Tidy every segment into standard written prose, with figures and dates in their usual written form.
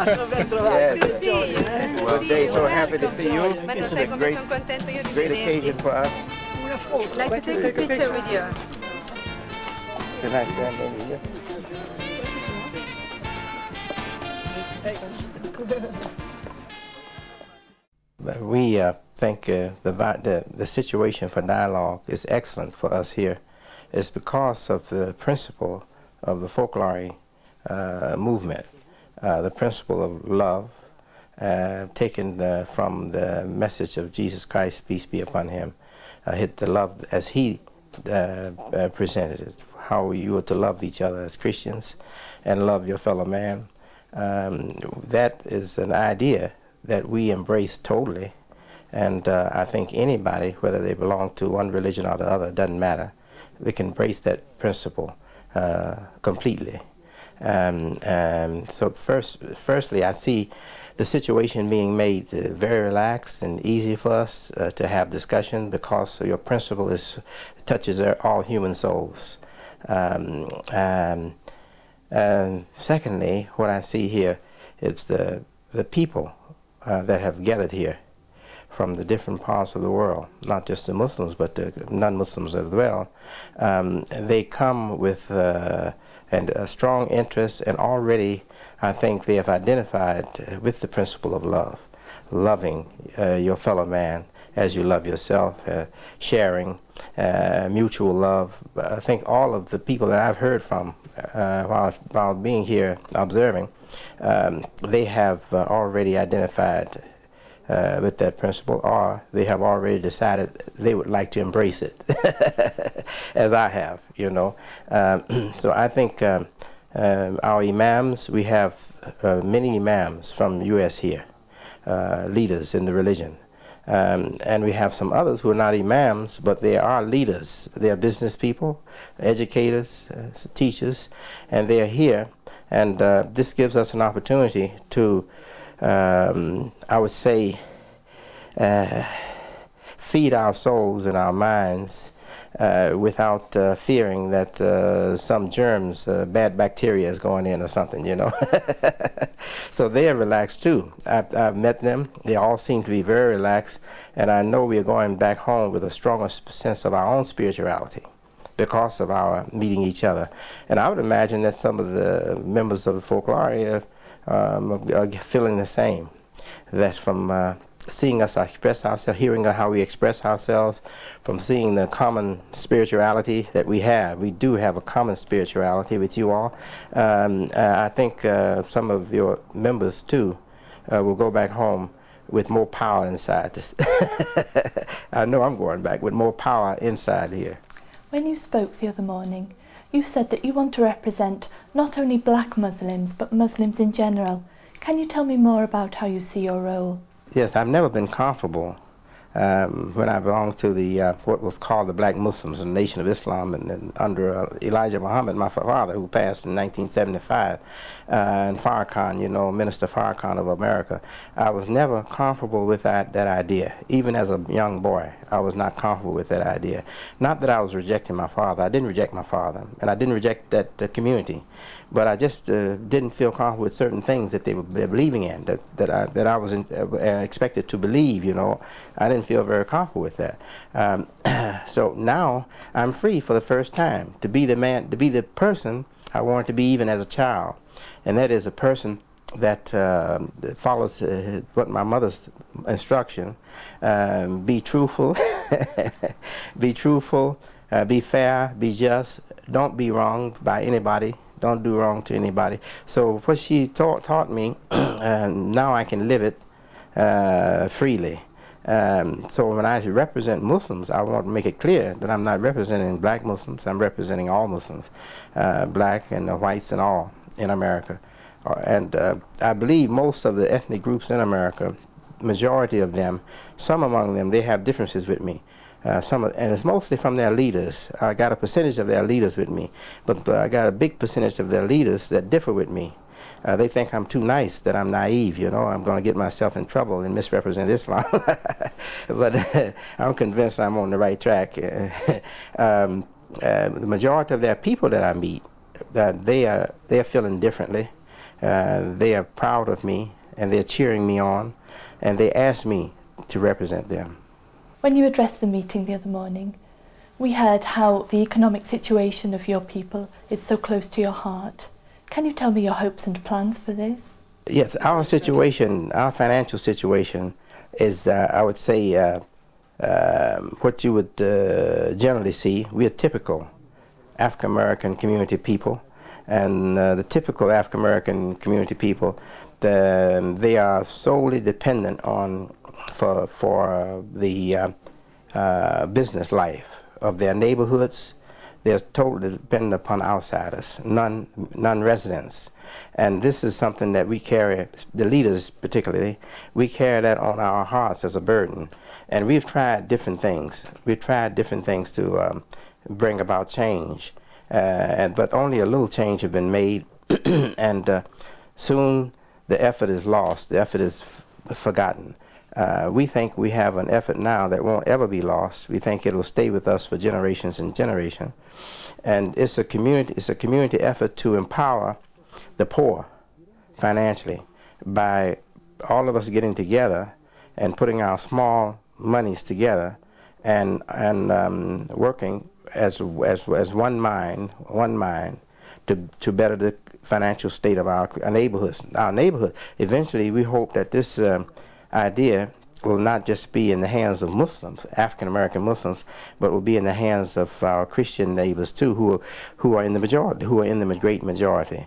Yes. Good to see you. Well, Dave, so happy to see you. It's a great occasion for us. I'd like to take a picture with you. Can I stand over here? We think the situation for dialogue is excellent for us here. It's because of the principle of the Focolare movement, the principle of love, taken from the message of Jesus Christ, peace be upon him, the love as he presented it, how you are to love each other as Christians and love your fellow man. That is an idea that we embrace totally, and I think anybody, whether they belong to one religion or the other, doesn't matter, they can embrace that principle completely. So firstly, I see the situation being made very relaxed and easy for us to have discussion, because your principle touches all human souls. And secondly, what I see here is the people that have gathered here from the different parts of the world, not just the Muslims, but the non-Muslims as well. They come with a strong interest, and already I think they have identified with the principle of love, loving your fellow man as you love yourself, sharing, mutual love. I think all of the people that I've heard from while being here observing, they have already identified with that principle, or they have already decided they would like to embrace it, as I have, you know. So I think our imams, we have many imams from U.S. here, leaders in the religion. And we have some others who are not imams, but they are leaders. They are business people, educators, teachers, and they are here. And this gives us an opportunity to, I would say, feed our souls and our minds without fearing that some germs, bad bacteria is going in or something, you know. So they are relaxed too. I've met them. They all seem to be very relaxed, and I know we are going back home with a stronger sense of our own spirituality because of our meeting each other. And I would imagine that some of the members of the Focolare are feeling the same. That's from seeing us express ourselves, hearing how we express ourselves, from seeing the common spirituality that we have. We do have a common spirituality with you all. I think some of your members, too, will go back home with more power inside. I know I'm going back with more power inside here. When you spoke the other morning, you said that you want to represent not only black Muslims, but Muslims in general. Can you tell me more about how you see your role? Yes, I've never been comfortable when I belonged to the what was called the Black Muslims, the Nation of Islam, and under Elijah Muhammad, my father, who passed in 1975, and Farrakhan, you know, Minister Farrakhan of America. I was never comfortable with that idea. Even as a young boy, I was not comfortable with that idea. Not that I was rejecting my father. I didn't reject my father, and I didn't reject that community. But I just didn't feel comfortable with certain things that they were believing in, that I was expected to believe, you know. I didn't feel very comfortable with that. So now I'm free for the first time to be the man, to be the person I wanted to be even as a child. And that is a person that follows what my mother's instruction, be truthful, be truthful, be fair, be just, don't be wronged by anybody. Don't do wrong to anybody. So what she taught me, now I can live it freely. So when I represent Muslims, I want to make it clear that I'm not representing black Muslims. I'm representing all Muslims, black and whites and all in America. And I believe most of the ethnic groups in America, majority of them, some among them, they have differences with me. And it's mostly from their leaders. I got a percentage of their leaders with me, but I got a big percentage of their leaders that differ with me. They think I'm too nice, that I'm naive, you know, I'm going to get myself in trouble and misrepresent Islam. But I'm convinced I'm on the right track. The majority of their people that I meet, they are feeling differently. They are proud of me, and they're cheering me on, and they asked me to represent them. When you addressed the meeting the other morning, we heard how the economic situation of your people is so close to your heart. Can you tell me your hopes and plans for this? Yes, our situation, our financial situation is, I would say, what you would generally see. We are typical African-American community people, and the typical African-American community people, they are solely dependent on for the business life of their neighborhoods. They're totally dependent upon outsiders, non-residents. And this is something that we carry, the leaders particularly, we carry that on our hearts as a burden. And we've tried different things. We've tried different things to bring about change. But only a little change has been made. And soon the effort is lost. The effort is forgotten. We think we have an effort now that won't ever be lost. We think it'll stay with us for generations and generations. And it's a community effort to empower the poor financially by all of us getting together and putting our small monies together and working as one mind to better the financial state of our neighborhoods. Our neighborhood. Eventually, we hope that this idea will not just be in the hands of Muslims, African-American Muslims, but will be in the hands of our Christian neighbors too, who are in the majority, who are in the great majority.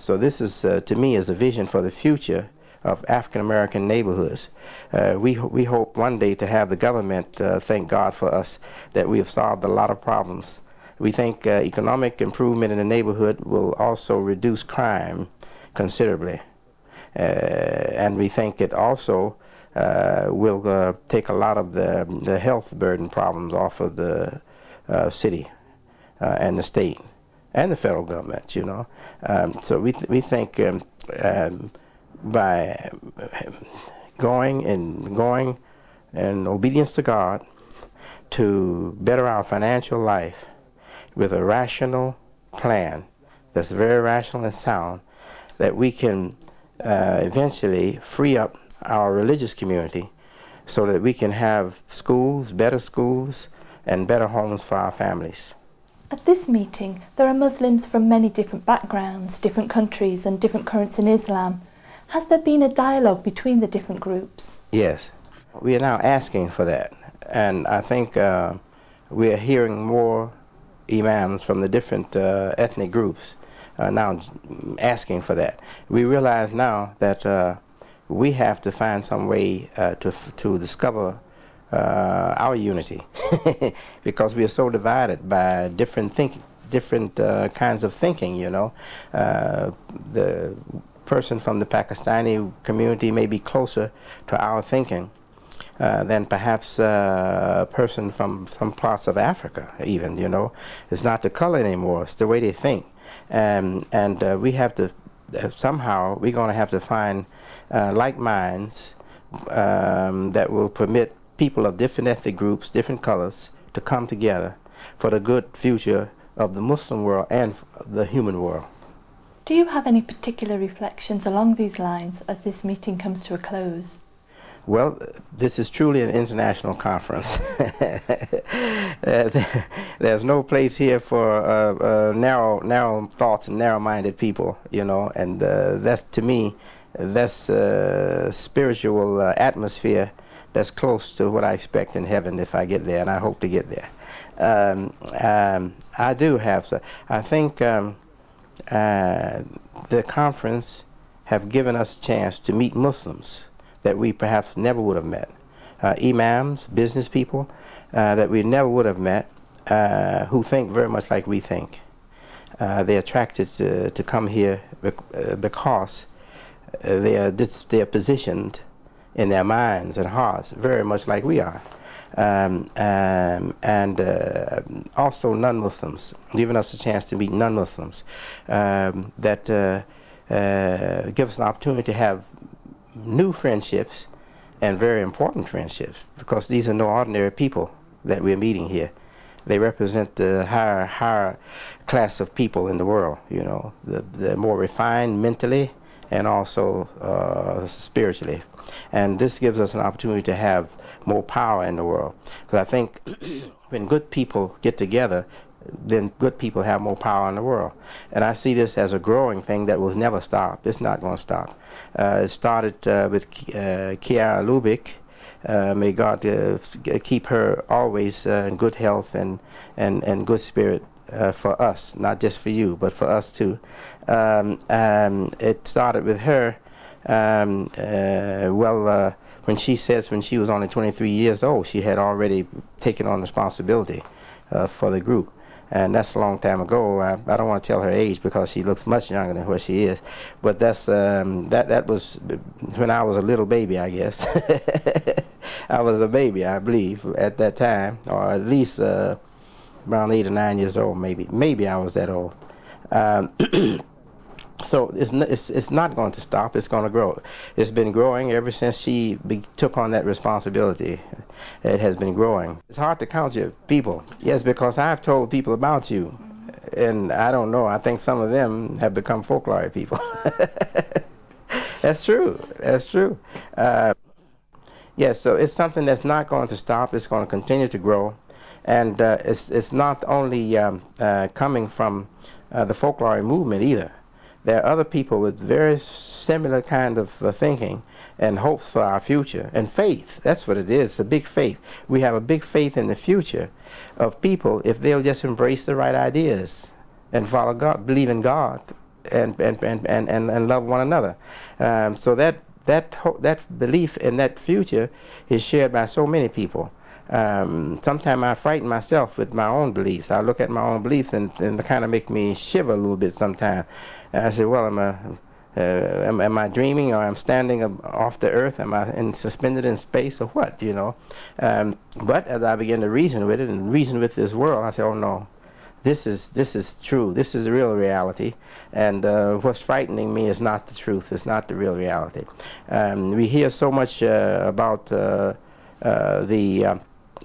So this is, to me, is a vision for the future of African-American neighborhoods. We hope one day to have the government thank God for us that we have solved a lot of problems. We think economic improvement in the neighborhood will also reduce crime considerably. And we think it also will take a lot of the health burden problems off of the city and the state and the federal government, you know. So we think by going in obedience to God to better our financial life with a rational plan that's very rational and sound, that we can eventually free up our religious community so that we can have schools, better schools, and better homes for our families. At this meeting, there are Muslims from many different backgrounds, different countries, and different currents in Islam. Has there been a dialogue between the different groups? Yes. We are now asking for that. And I think we are hearing more imams from the different ethnic groups. Now asking for that. We realize now that we have to find some way to discover our unity because we are so divided by different kinds of thinking, you know. The person from the Pakistani community may be closer to our thinking than perhaps a person from some parts of Africa even, you know. It's not the color anymore, it's the way they think. And we have to, somehow, we're going to have to find like minds that will permit people of different ethnic groups, different colors, to come together for the good future of the Muslim world and the human world. Do you have any particular reflections along these lines as this meeting comes to a close? Well, this is truly an international conference. There's no place here for narrow thoughts and narrow-minded people, you know, and that's, to me, that's spiritual atmosphere that's close to what I expect in heaven if I get there, and I hope to get there. I do have to. I think the conference have given us a chance to meet Muslims that we perhaps never would have met, imams, business people that we never would have met, who think very much like we think. They're attracted to come here because they're positioned in their minds and hearts very much like we are. And also non-Muslims, giving us a chance to meet non-Muslims, that give us an opportunity to have new friendships and very important friendships, because these are no ordinary people that we're meeting here. They represent the higher class of people in the world, you know, the more refined mentally and also spiritually. And this gives us an opportunity to have more power in the world. Because I think when good people get together, then good people have more power in the world. And I see this as a growing thing that will never stop. It's not going to stop. It started with Chiara Lubich. May God keep her always in good health and good spirit for us, not just for you, but for us too. It started with her. When she says when she was only 23 years old, she had already taken on responsibility for the group. And that's a long time ago. I don't want to tell her age because she looks much younger than what she is. But that's that was when I was a little baby, I guess. I was a baby, I believe, at that time, or at least around 8 or 9 years old, maybe. Maybe I was that old. So it's not going to stop. It's going to grow. It's been growing ever since she took on that responsibility. It has been growing. It's hard to count your people. Yes, because I've told people about you, and I don't know. I think some of them have become Focolare people. That's true. That's true. Yes, so it's something that's not going to stop. It's going to continue to grow, and it's not only coming from the Focolare movement either. There are other people with very similar kind of thinking and hopes for our future and faith. That's what it is. It's a big faith. We have a big faith in the future of people if they'll just embrace the right ideas and follow God, believe in God, and love one another. So that belief in that future is shared by so many people. Sometimes I frighten myself with my own beliefs. I look at my own beliefs and they kind of make me shiver a little bit sometimes. I say, well, am I dreaming, or am I standing off the earth? Am I suspended in space, or what, you know? But as I begin to reason with it and reason with this world, I say, oh no, this is true. This is the real reality. And what's frightening me is not the truth. It's not the real reality. We hear so much about the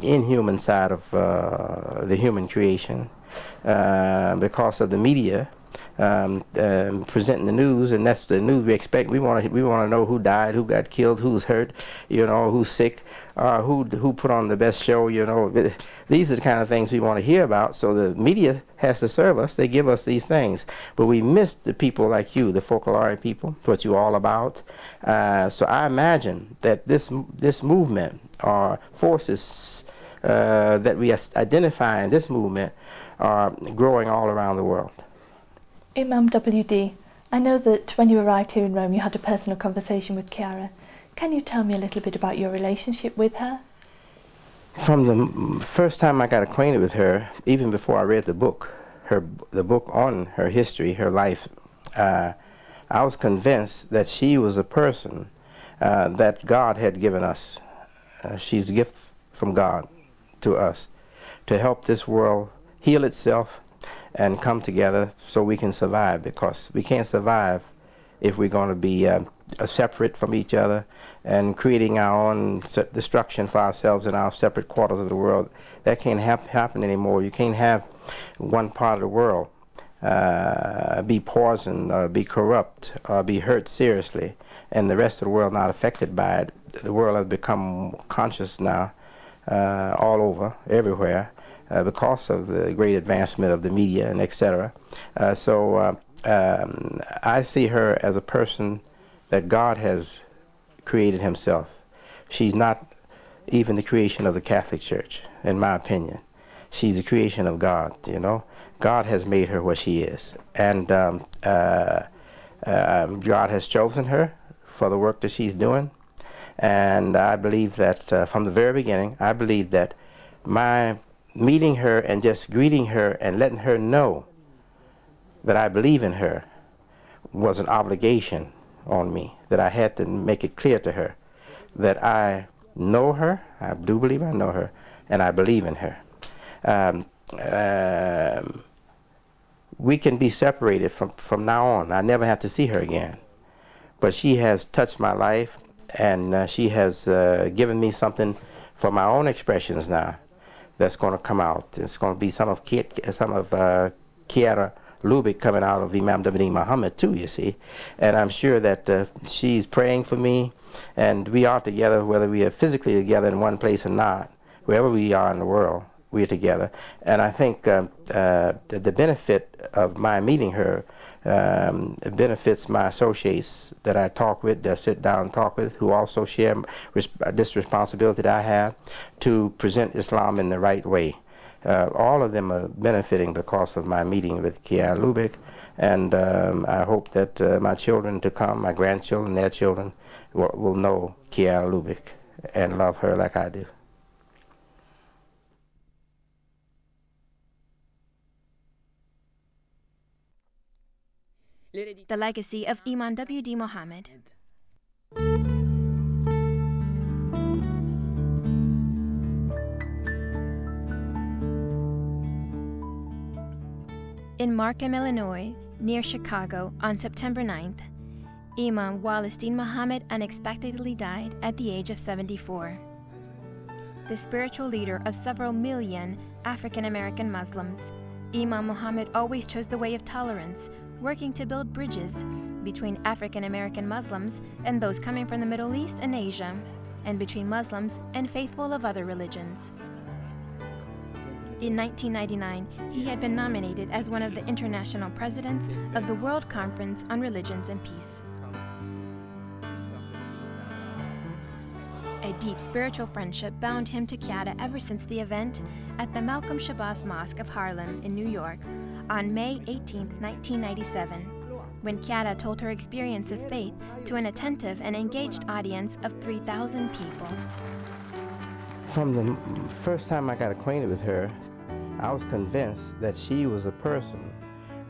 inhuman side of the human creation because of the media presenting the news, and that's the news we expect. We want to know who died, who got killed, who's hurt, you know, who's sick, who put on the best show, you know. These are the kind of things we want to hear about. So the media has to serve us. They give us these things, but we miss the people like you, the Focolare people, what you're all about. So I imagine that this movement, or forces that we identify in this movement, are growing all around the world. Imam W. D., I know that when you arrived here in Rome, you had a personal conversation with Chiara. Can you tell me a little bit about your relationship with her? From the first time I got acquainted with her, even before I read the book, the book on her history, her life, I was convinced that she was a person that God had given us. She's a gift from God to us to help this world heal itself and come together so we can survive, because we can't survive if we're going to be separate from each other and creating our own destruction for ourselves in our separate quarters of the world. That can't happen anymore. You can't have one part of the world be poisoned, or be corrupt, or be hurt seriously, and the rest of the world not affected by it. The world has become conscious now, all over, everywhere, because of the great advancement of the media and etc. So I see her as a person that God has created himself. She's not even the creation of the Catholic Church, in my opinion. She's the creation of God, you know. God has made her what she is. And God has chosen her for the work that she's doing. And I believe that from the very beginning, I believe that my meeting her and just greeting her and letting her know that I believe in her was an obligation on me, that I had to make it clear to her that I know her, I do believe I know her, and I believe in her. We can be separated from now on. I never have to see her again. But she has touched my life, and she has given me something for my own expressions now that's going to come out. It's going to be some of Chiara Lubich coming out of Imam W. Deen Mohammed too, you see. And I'm sure that she's praying for me, and we are together, whether we are physically together in one place or not. Wherever we are in the world, we are together. And I think the benefit of my meeting her benefits my associates that I talk with, that I sit down and talk with, who also share this responsibility that I have to present Islam in the right way. All of them are benefiting because of my meeting with Chiara Lubich, and I hope that my children to come, my grandchildren, their children, will know Chiara Lubich and love her like I do. The legacy of Imam W. Deen Mohammed. In Markham, Illinois, near Chicago, on September 9th, Imam Wallace Deen Mohammed unexpectedly died at the age of 74. The spiritual leader of several million African-American Muslims, Imam Mohammed always chose the way of tolerance, working to build bridges between African-American Muslims and those coming from the Middle East and Asia, and between Muslims and faithful of other religions. In 1999, he had been nominated as one of the international presidents of the World Conference on Religions and Peace. A deep spiritual friendship bound him to Chiara ever since the event at the Malcolm Shabazz Mosque of Harlem in New York on May 18, 1997, when Chiara told her experience of faith to an attentive and engaged audience of 3,000 people. From the first time I got acquainted with her, I was convinced that she was a person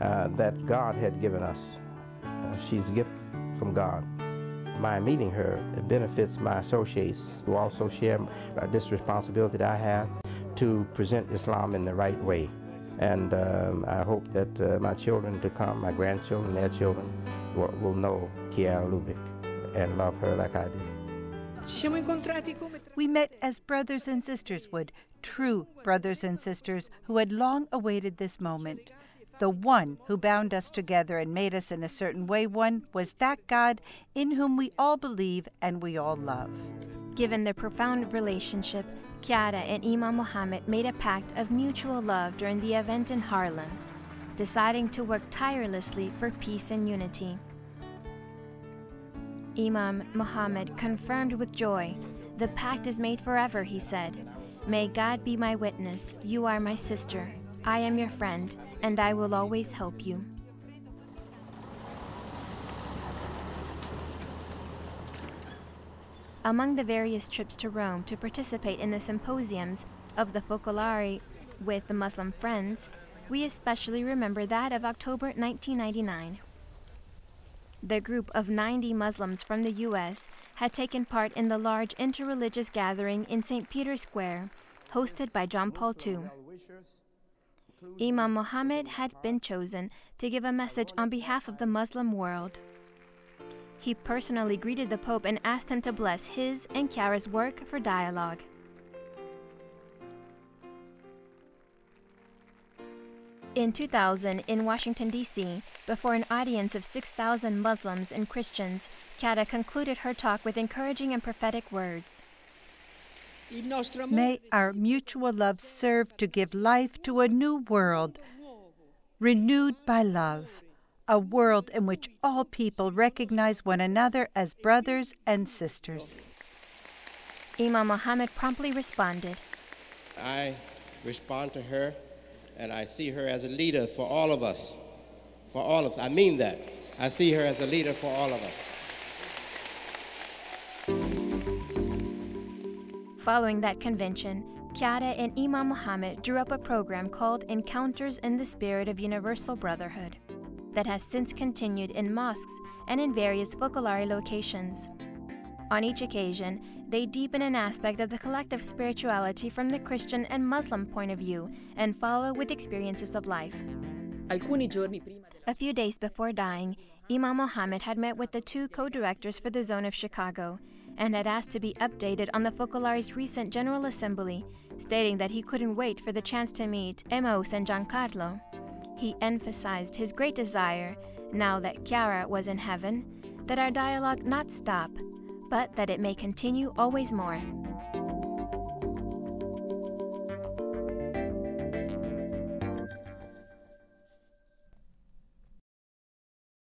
that God had given us. She's a gift from God. My meeting her, it benefits my associates who also share this responsibility that I have to present Islam in the right way. And I hope that my children to come, my grandchildren, their children, will know Chiara Lubich and love her like I do. We met as brothers and sisters would, true brothers and sisters who had long awaited this moment. The one who bound us together and made us in a certain way one was that God in whom we all believe and we all love. Given their profound relationship, Chiara and Imam Mohammed made a pact of mutual love during the event in Harlem, deciding to work tirelessly for peace and unity. Imam Mohammed confirmed with joy, "The pact is made forever," he said. "May God be my witness, you are my sister, I am your friend, and I will always help you." Among the various trips to Rome to participate in the symposiums of the Focolare with the Muslim Friends, we especially remember that of October 1999. The group of 90 Muslims from the U.S. had taken part in the large interreligious gathering in St. Peter's Square, hosted by John Paul II. Imam Mohammed had been chosen to give a message on behalf of the Muslim world. He personally greeted the Pope and asked him to bless his and Chiara's work for dialogue. In 2000, in Washington, D.C., before an audience of 6,000 Muslims and Christians, Chiara concluded her talk with encouraging and prophetic words. "May our mutual love serve to give life to a new world, renewed by love, a world in which all people recognize one another as brothers and sisters." Imam Mohammed promptly responded. "I respond to her, and I see her as a leader for all of us. For all of us. I mean that. I see her as a leader for all of us." Following that convention, Chiara and Imam Mohammed drew up a program called Encounters in the Spirit of Universal Brotherhood, that has since continued in mosques and in various Focolare locations. On each occasion, they deepen an aspect of the collective spirituality from the Christian and Muslim point of view and follow with experiences of life. A few days before dying, Imam Mohammed had met with the two co-directors for the Zone of Chicago and had asked to be updated on the Focolare's recent General Assembly, stating that he couldn't wait for the chance to meet Emmaus and Giancarlo. He emphasized his great desire, now that Chiara was in heaven, that our dialogue not stop, but that it may continue always more.